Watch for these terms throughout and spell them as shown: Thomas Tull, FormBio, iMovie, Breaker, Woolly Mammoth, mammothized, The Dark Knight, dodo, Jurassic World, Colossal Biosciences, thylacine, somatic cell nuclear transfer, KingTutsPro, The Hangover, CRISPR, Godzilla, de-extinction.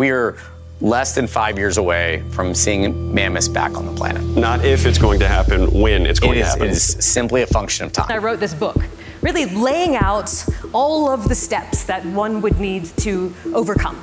We are less than 5 years away from seeing mammoths back on the planet. Not if it's going to happen, when it's going to happen. It is simply a function of time. I wrote this book, really laying out all of the steps that one would need to overcome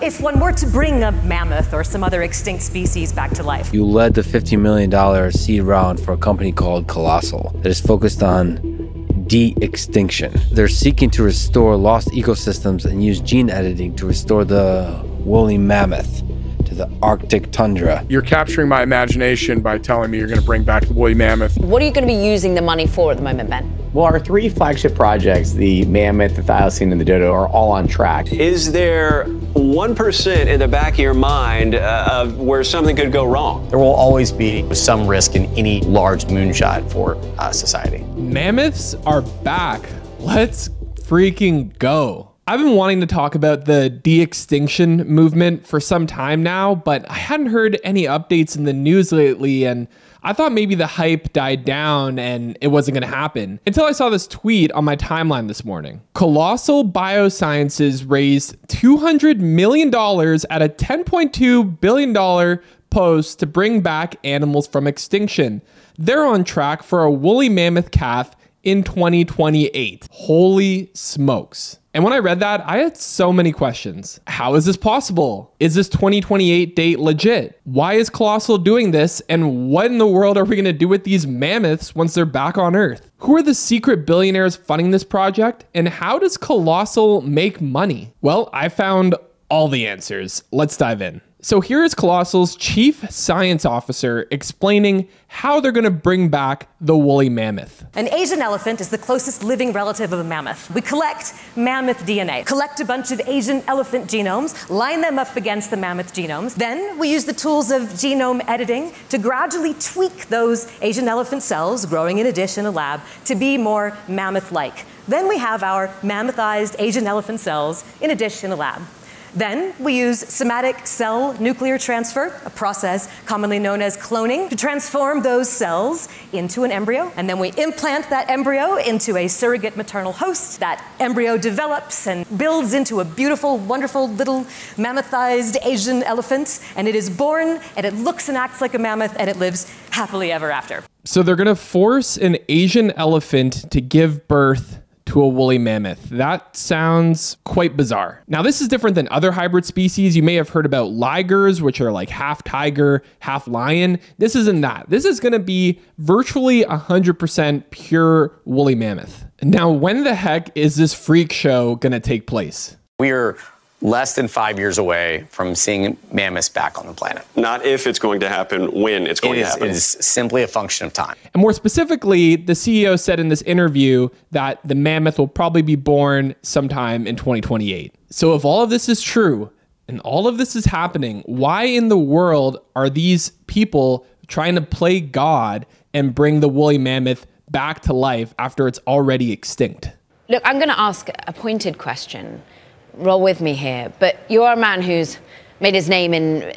if one were to bring a mammoth or some other extinct species back to life. You led the $50 million seed round for a company called Colossal that is focused on de-extinction. They're seeking to restore lost ecosystems and use gene editing to restore the woolly mammoth to the Arctic tundra. You're capturing my imagination by telling me you're going to bring back the woolly mammoth. What are you going to be using the money for at the moment, Ben? Well, our three flagship projects, the mammoth, the thylacine, and the dodo, are all on track. Is there 1% in the back of your mind of where something could go wrong? There will always be some risk in any large moonshot for society. Mammoths are back. Let's freaking go. I've been wanting to talk about the de-extinction movement for some time now, but I hadn't heard any updates in the news lately, and I thought maybe the hype died down and it wasn't going to happen until I saw this tweet on my timeline this morning. Colossal Biosciences raised $200 million at a $10.2 billion post to bring back animals from extinction. They're on track for a woolly mammoth calf in 2028. Holy smokes. And when I read that, I had so many questions. How is this possible? Is this 2028 date legit? Why is Colossal doing this? And what in the world are we gonna do with these mammoths once they're back on Earth? Who are the secret billionaires funding this project? And how does Colossal make money? Well, I found all the answers. Let's dive in. So here is Colossal's chief science officer explaining how they're going to bring back the woolly mammoth. An Asian elephant is the closest living relative of a mammoth. We collect mammoth DNA, collect a bunch of Asian elephant genomes, line them up against the mammoth genomes. Then we use the tools of genome editing to gradually tweak those Asian elephant cells growing in a dish in a lab to be more mammoth-like. Then we have our mammothized Asian elephant cells in a dish in a lab. Then we use somatic cell nuclear transfer, a process commonly known as cloning, to transform those cells into an embryo. And then we implant that embryo into a surrogate maternal host. That embryo develops and builds into a beautiful, wonderful little mammothized Asian elephant. And it is born, and it looks and acts like a mammoth, and it lives happily ever after. So they're going to force an Asian elephant to give birth to a woolly mammoth. That sounds quite bizarre. Now, this is different than other hybrid species. You may have heard about ligers, which are like half tiger, half lion. This isn't that. This is gonna be virtually 100% pure woolly mammoth. Now, when the heck is this freak show gonna take place? We are less than 5 years away from seeing mammoths back on the planet. Not if it's going to happen, when it's going to happen. It is simply a function of time. And more specifically, the CEO said in this interview that the mammoth will probably be born sometime in 2028. So if all of this is true, and all of this is happening, why in the world are these people trying to play God and bring the woolly mammoth back to life after it's already extinct? Look, I'm gonna ask a pointed question. Roll with me here, but you're a man who's made his name in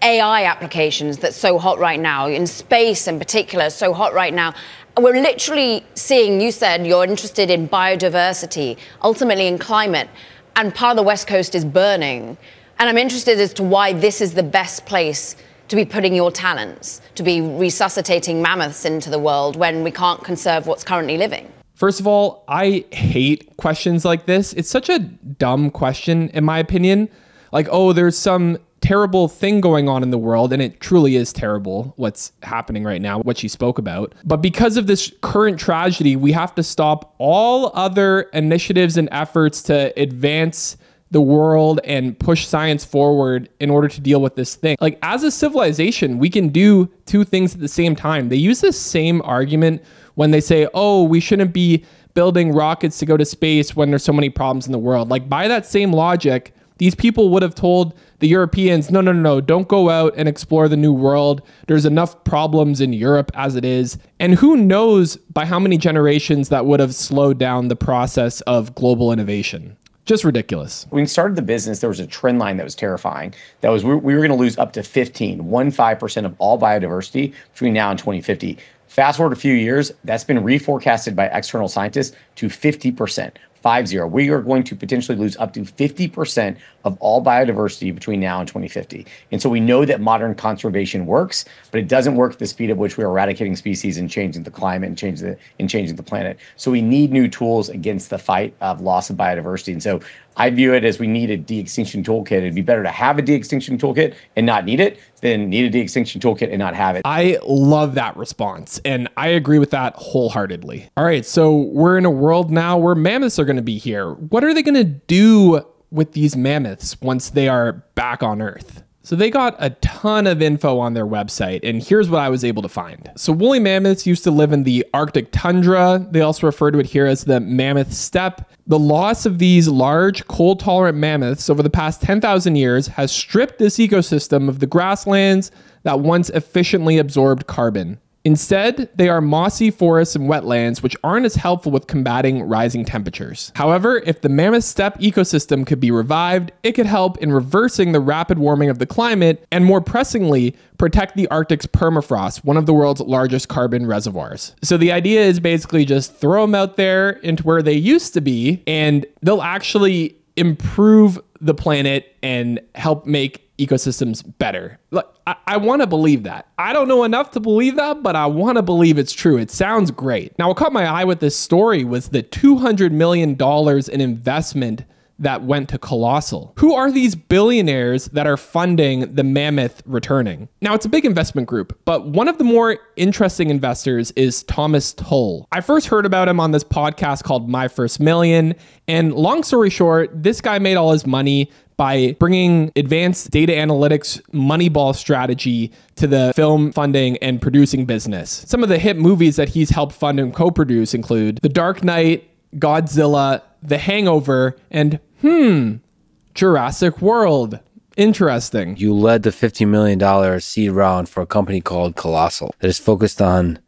AI applications that's so hot right now, in space in particular, so hot right now. We're literally seeing, you said you're interested in biodiversity, ultimately in climate, and part of the West Coast is burning. And I'm interested as to why this is the best place to be putting your talents, to be resuscitating mammoths into the world when we can't conserve what's currently living. First of all, I hate questions like this. It's such a dumb question, in my opinion. Like, oh, there's some terrible thing going on in the world, and it truly is terrible what's happening right now, what she spoke about. But because of this current tragedy, we have to stop all other initiatives and efforts to advance the world and push science forward in order to deal with this thing. Like, as a civilization, we can do two things at the same time. They use the same argument when they say, oh, we shouldn't be building rockets to go to space when there's so many problems in the world. Like, by that same logic, these people would have told the Europeans, no, no, no, no, don't go out and explore the new world. There's enough problems in Europe as it is. And who knows by how many generations that would have slowed down the process of global innovation. Just ridiculous. When we started the business, there was a trend line that was terrifying. That was we were gonna lose up to 15% of all biodiversity between now and 2050. Fast forward a few years, that's been reforecasted by external scientists to 50%. 50. We are going to potentially lose up to 50% of all biodiversity between now and 2050. And so we know that modern conservation works, but it doesn't work at the speed at which we're eradicating species and changing the climate and changing the planet. So we need new tools against the fight of loss of biodiversity. And so I view it as we need a de-extinction toolkit. It'd be better to have a de-extinction toolkit and not need it than need a de-extinction toolkit and not have it. I love that response, and I agree with that wholeheartedly. All right, so we're in a world now where mammoths are going to be here. What are they going to do with these mammoths once they are back on Earth? So they got a ton of info on their website, and here's what I was able to find. So woolly mammoths used to live in the Arctic tundra. They also refer to it here as the mammoth steppe. The loss of these large, cold-tolerant mammoths over the past 10,000 years has stripped this ecosystem of the grasslands that once efficiently absorbed carbon. Instead, they are mossy forests and wetlands, which aren't as helpful with combating rising temperatures. However, if the mammoth steppe ecosystem could be revived, it could help in reversing the rapid warming of the climate and, more pressingly, protect the Arctic's permafrost, one of the world's largest carbon reservoirs. So the idea is basically just throw them out there into where they used to be, and they'll actually improve the planet and help make ecosystems better. Look, I want to believe that. I don't know enough to believe that, but I want to believe it's true. It sounds great. Now, what caught my eye with this story was the $200 million in investment that went to Colossal. Who are these billionaires that are funding the mammoth returning? Now, it's a big investment group, but one of the more interesting investors is Thomas Tull. I first heard about him on this podcast called My First Million, and long story short, this guy made all his money by bringing advanced data analytics Moneyball strategy to the film funding and producing business. Some of the hit movies that he's helped fund and co-produce include The Dark Knight, Godzilla, The Hangover, and Jurassic World. Interesting. You led the $50 million seed round for a company called Colossal that is focused on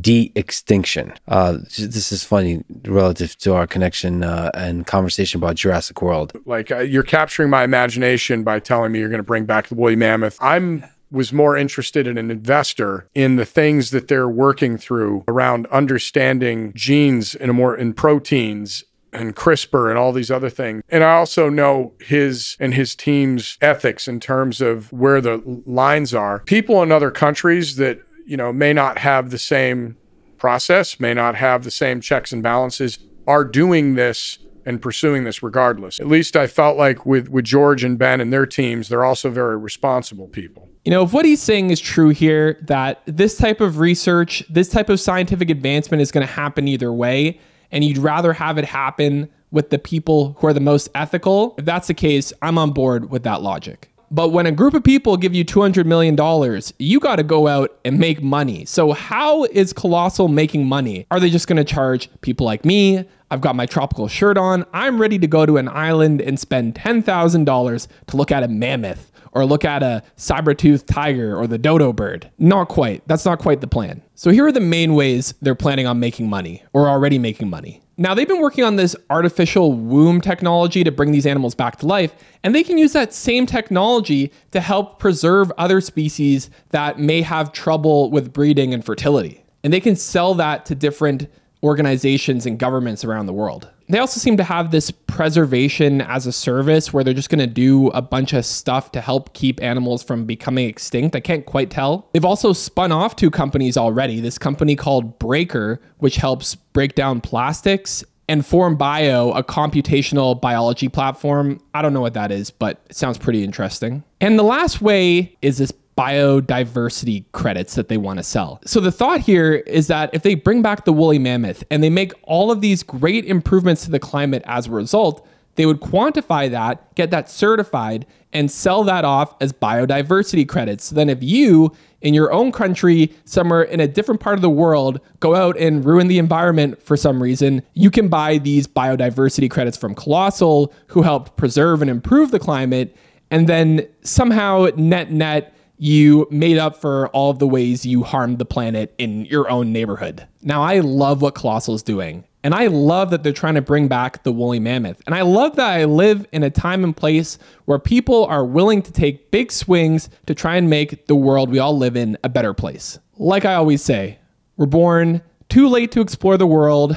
de-extinction. This is funny relative to our connection and conversation about Jurassic World. Like, you're capturing my imagination by telling me you're going to bring back the woolly mammoth. I was more interested in an investor in the things that they're working through around understanding genes and proteins and CRISPR and all these other things. And I also know his and his team's ethics in terms of where the lines are. People in other countries that, you know, may not have the same process, may not have the same checks and balances, are doing this and pursuing this regardless. At least I felt like with George and Ben and their teams, they're also very responsible people. You know, if what he's saying is true here, that this type of research, this type of scientific advancement is going to happen either way, and you'd rather have it happen with the people who are the most ethical, if that's the case, I'm on board with that logic. But when a group of people give you $200 million, you got to go out and make money. So how is Colossal making money? Are they just going to charge people like me? I've got my tropical shirt on. I'm ready to go to an island and spend $10,000 to look at a mammoth, or look at a saber-toothed tiger or the dodo bird. Not quite. That's not quite the plan. So here are the main ways they're planning on making money, or already making money. Now, they've been working on this artificial womb technology to bring these animals back to life, and they can use that same technology to help preserve other species that may have trouble with breeding and fertility. And they can sell that to different organizations and governments around the world. They also seem to have this preservation as a service where they're just going to do a bunch of stuff to help keep animals from becoming extinct. I can't quite tell. They've also spun off two companies already. This company called Breaker, which helps break down plastics, and FormBio, a computational biology platform. I don't know what that is, but it sounds pretty interesting. And the last way is this biodiversity credits that they want to sell. So the thought here is that if they bring back the woolly mammoth and they make all of these great improvements to the climate as a result, they would quantify that, get that certified, and sell that off as biodiversity credits. So then if you, in your own country, somewhere in a different part of the world, go out and ruin the environment for some reason, you can buy these biodiversity credits from Colossal, who helped preserve and improve the climate, and then somehow net-net, you made up for all of the ways you harmed the planet in your own neighborhood. Now, I love what Colossal's doing, and I love that they're trying to bring back the woolly mammoth. And I love that I live in a time and place where people are willing to take big swings to try and make the world we all live in a better place. Like I always say, we're born too late to explore the world,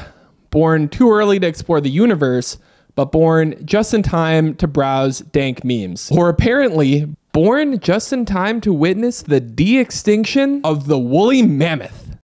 born too early to explore the universe, but born just in time to browse dank memes. Or apparently, born just in time to witness the de-extinction of the woolly mammoth.